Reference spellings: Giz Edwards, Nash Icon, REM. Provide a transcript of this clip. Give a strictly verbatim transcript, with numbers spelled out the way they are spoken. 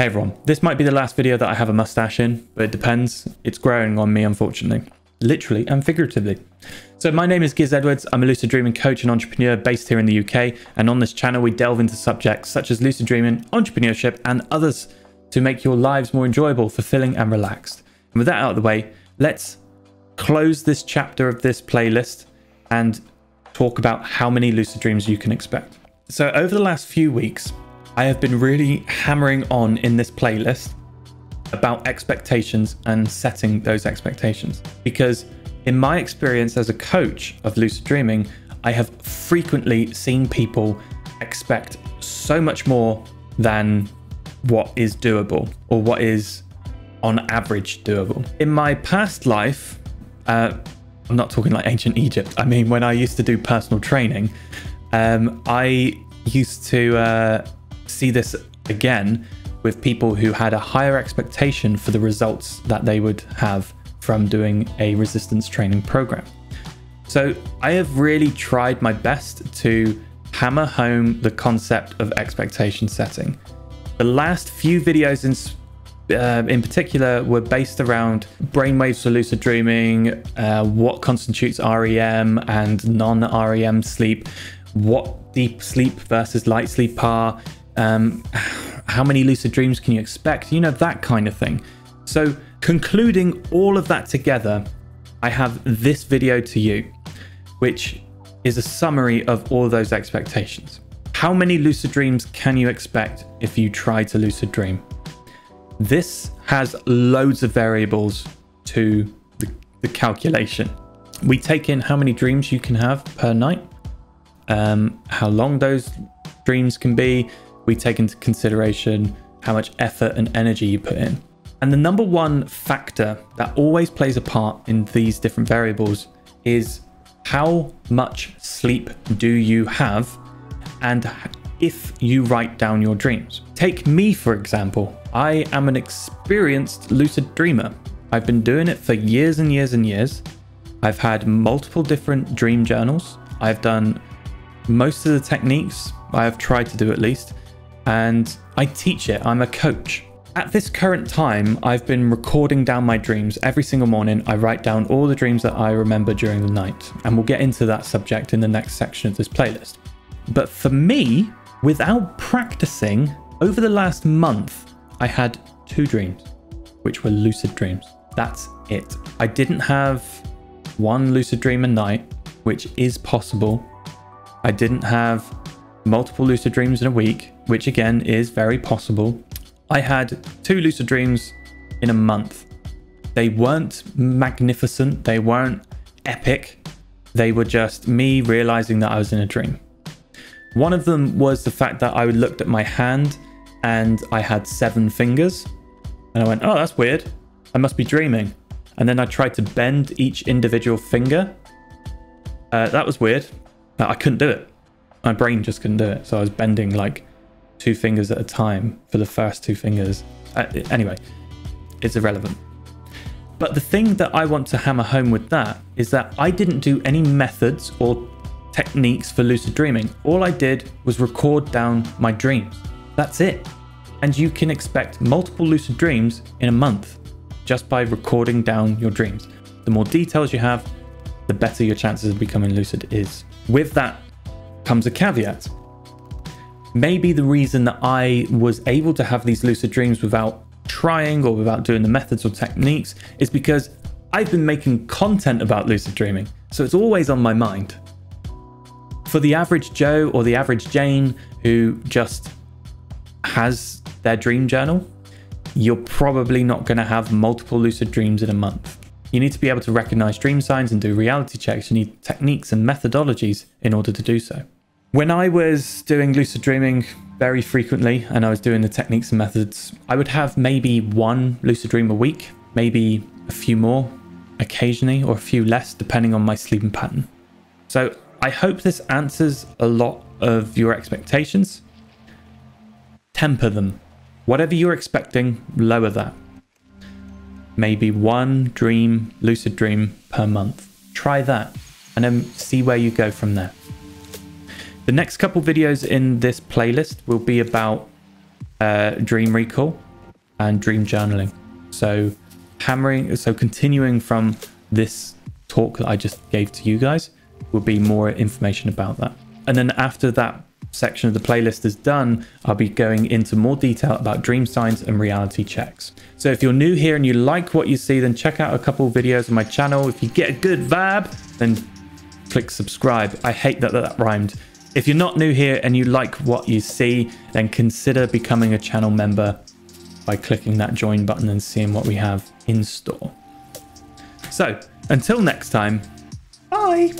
Hey everyone, this might be the last video that I have a mustache in, but it depends. It's growing on me, unfortunately. Literally and figuratively. So my name is Giz Edwards. I'm a lucid dreaming coach and entrepreneur based here in the U K. And on this channel, we delve into subjects such as lucid dreaming, entrepreneurship, and others to make your lives more enjoyable, fulfilling, and relaxed. And with that out of the way, let's close this chapter of this playlist and talk about how many lucid dreams you can expect. So over the last few weeks, I have been really hammering on in this playlist about expectations and setting those expectations, because in my experience as a coach of lucid dreaming, I have frequently seen people expect so much more than what is doable or what is on average doable. In my past life, uh, I'm not talking like ancient Egypt. I mean, when I used to do personal training, um, I used to uh, see this again with people who had a higher expectation for the results that they would have from doing a resistance training program. So I have really tried my best to hammer home the concept of expectation setting. The last few videos in, uh, in particular were based around brainwaves for lucid dreaming, uh, what constitutes R E M and non-R E M sleep, what deep sleep versus light sleep are, Um, how many lucid dreams can you expect? You know, that kind of thing. So concluding all of that together, I have this video to you, which is a summary of all those expectations. How many lucid dreams can you expect if you try to lucid dream? This has loads of variables to the, the calculation. We take in how many dreams you can have per night, um, how long those dreams can be. We take into consideration how much effort and energy you put in. And the number one factor that always plays a part in these different variables is how much sleep do you have, and if you write down your dreams. Take me, for example. I am an experienced lucid dreamer. I've been doing it for years and years and years. I've had multiple different dream journals. I've done most of the techniques. I have tried to do at least. And I teach it, I'm a coach. At this current time, I've been recording down my dreams every single morning. I write down all the dreams that I remember during the night, and we'll get into that subject in the next section of this playlist. But for me, without practicing, over the last month, I had two dreams, which were lucid dreams. That's it. I didn't have one lucid dream a night, which is possible. I didn't have multiple lucid dreams in a week, which again is very possible. I had two lucid dreams in a month. They weren't magnificent, they weren't epic. They were just me realizing that I was in a dream. One of them was the fact that I looked at my hand and I had seven fingers, and I went, oh, that's weird. I must be dreaming. And then I tried to bend each individual finger. Uh, that was weird. I couldn't do it. My brain just couldn't do it. So I was bending like two fingers at a time for the first two fingers. Uh, anyway, it's irrelevant. But the thing that I want to hammer home with that is that I didn't do any methods or techniques for lucid dreaming. All I did was record down my dreams. That's it. And you can expect multiple lucid dreams in a month just by recording down your dreams. The more details you have, the better your chances of becoming lucid is. With that comes a caveat. Maybe the reason that I was able to have these lucid dreams without trying or without doing the methods or techniques is because I've been making content about lucid dreaming, so it's always on my mind. For the average Joe or the average Jane who just has their dream journal, you're probably not going to have multiple lucid dreams in a month. You need to be able to recognize dream signs and do reality checks. You need techniques and methodologies in order to do so. When I was doing lucid dreaming very frequently and I was doing the techniques and methods, I would have maybe one lucid dream a week, maybe a few more occasionally or a few less depending on my sleeping pattern. So I hope this answers a lot of your expectations. Temper them. Whatever you're expecting, lower that. Maybe one dream, lucid dream per month. Try that and then see where you go from there. The next couple videos in this playlist will be about uh, dream recall and dream journaling. So hammering, so continuing from this talk that I just gave to you guys will be more information about that. And then after that section of the playlist is done, I'll be going into more detail about dream signs and reality checks. So if you're new here and you like what you see, then check out a couple of videos on my channel. If you get a good vibe, then click subscribe. I hate that, that that rhymed. If you're not new here and you like what you see, then consider becoming a channel member by clicking that join button and seeing what we have in store. So until next time, bye.